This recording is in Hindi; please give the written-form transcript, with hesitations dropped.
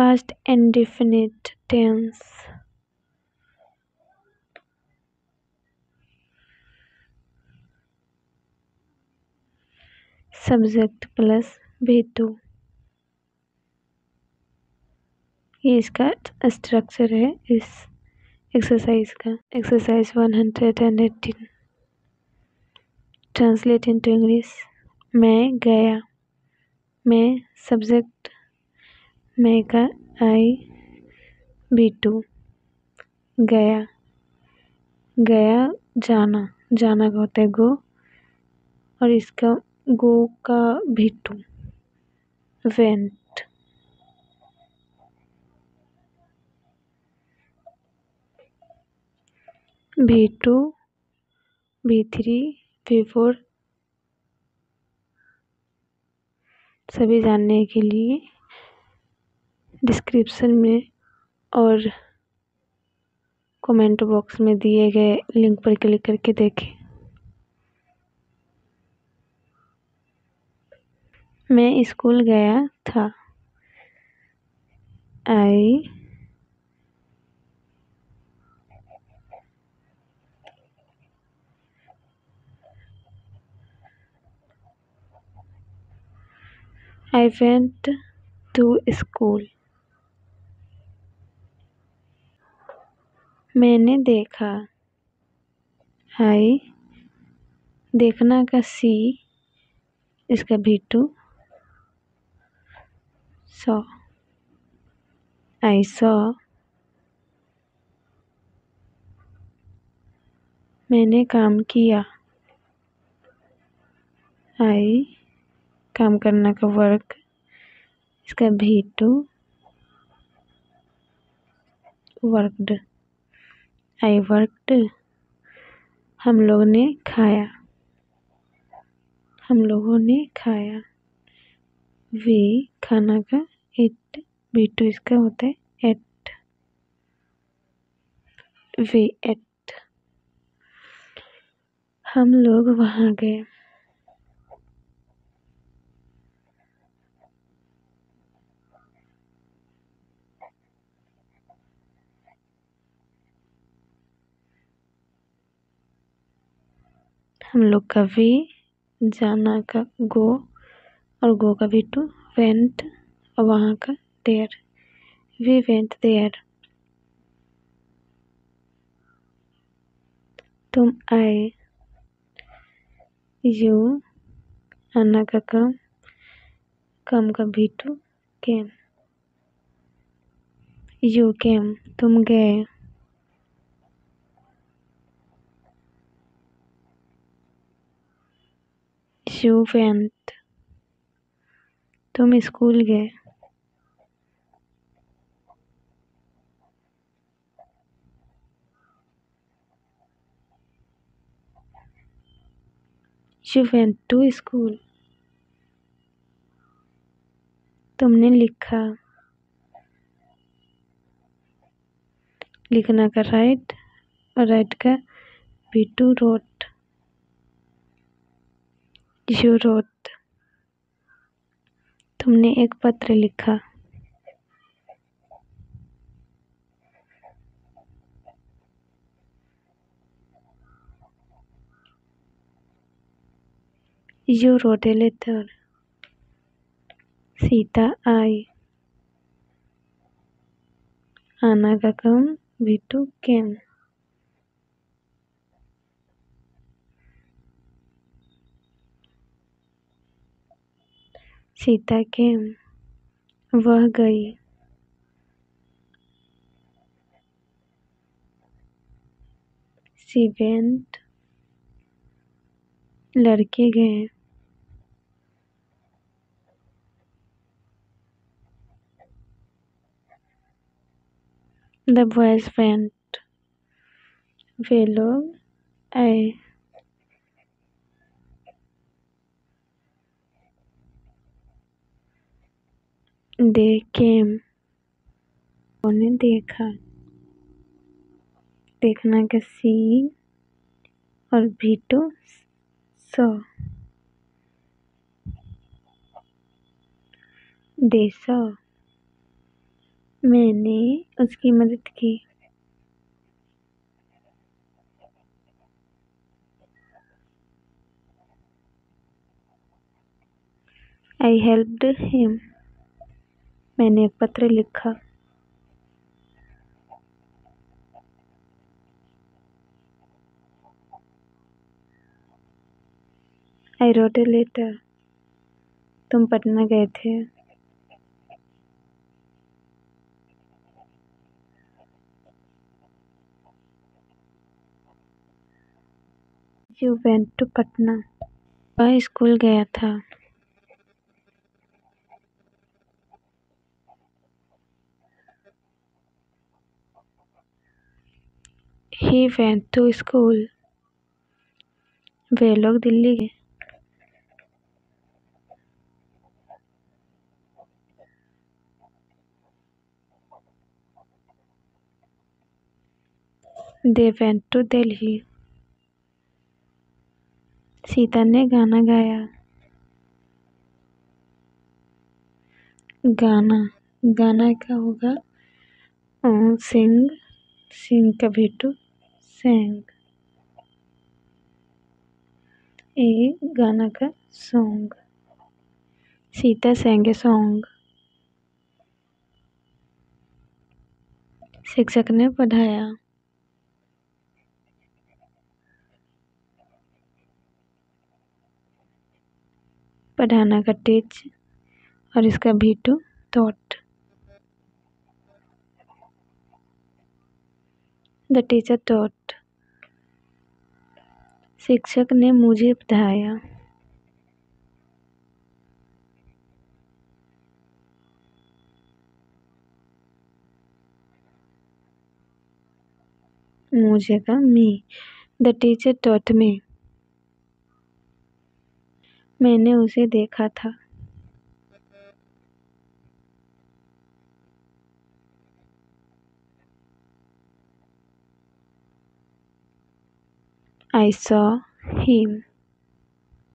past and definite tense. Subject plus भेतु, ये इसका स्ट्रक्चर है इस एक्सरसाइज का। एक्सरसाइज 118। Translate into English. मैं गया, मैं सब्जेक्ट, मैं का आई, बीटू गया, गया जाना, जाना का होता है गो, और इसका गो का भीटू वेंट। भीटू, भी3, भी4 सभी जानने के लिए डिस्क्रिप्शन में और कमेंट बॉक्स में दिए गए लिंक पर क्लिक करके देखें। मैं स्कूल गया था। आई went to school। मैंने देखा। आई देखना का सी, इसका भीटू सॉ। आई सॉ, मैंने काम किया। आई काम करना का वर्क, इसका भीटू वर्कड। आई वर्कड, हम लोग ने खाया, हम लोगों ने खाया। वी खाना का इट, भीटू इसका होता है एट, वी एट। हम लोग वहाँ गए। हम लोग का वी, जाना का गो, और गो का भी टू वेंट, और वहाँ का देयर, वी वेंट देयर। तुम आए। यू आना का काम, काम का भी टू केम, यू केम तुम गए। You went, तुम स्कूल गए। You went to school, तुमने लिखा। लिखना का राइट, और राइट का बीटू रोट, यू रोट। तुमने एक पत्र लिखा। You wrote a letter. Sita आई। आना का काम भीटू केम। सीता केम, वह गई। सी वेंट, लड़के गए। द बॉयज वेंट, वे लोग आए। They came, उन्हें देखा। देखना का सी, और भीटू सो। They saw, मैंने उसकी मदद की। I helped him. मैंने एक पत्र लिखा। I wrote a letter. तुम पटना गए थे। You went to Patna. वह स्कूल गया था। He went to school. वे लोग दिल्ली गए। They went to Delhi. Sita ने गाना गाया। गाना गाना क्या होगा? सिंग सिंग कभी टू सेंग। ये गाना का song. Sita sang a song. शिक्षक ने पढ़ाया। पढ़ाना का टीच और इसका भी to taught. The teacher taught. शिक्षक ने मुझे पढ़ाया। मुझे का me. The teacher taught me. मैंने उसे देखा था। I saw him।